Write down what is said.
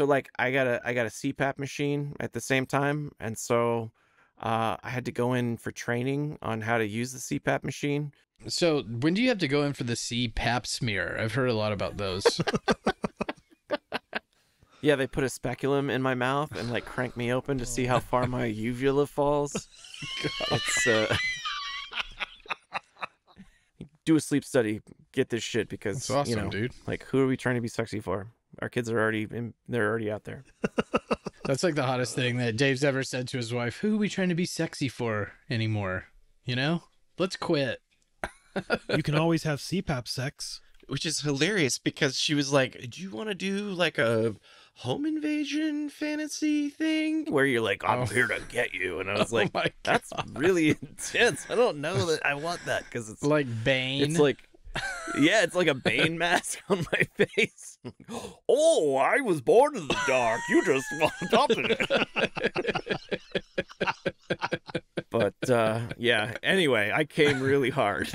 So like I got a CPAP machine at the same time, and so I had to go in for training on how to use the CPAP machine. So when do you have to go in for the CPAP smear? I've heard a lot about those. Yeah, they put a speculum in my mouth and like crank me open to see how far my uvula falls. It's do a sleep study, get this shit, because that's awesome, you know, dude. Like, who are we trying to be sexy for? Our kids are already in, they're already out there. That's like the hottest thing that Dave's ever said to his wife. Who are we trying to be sexy for anymore? You know, let's quit. You can always have CPAP sex. Which is hilarious because she was like, do you want to do like a home invasion fantasy thing where you're like, I'm here to get you? And I was like, that's really intense. I don't know that I want that, because it's like Bane. It's like, yeah, it's like a Bane mask on my face. Oh, I was born in the dark. You just walked up in it. But yeah, anyway, I came really hard.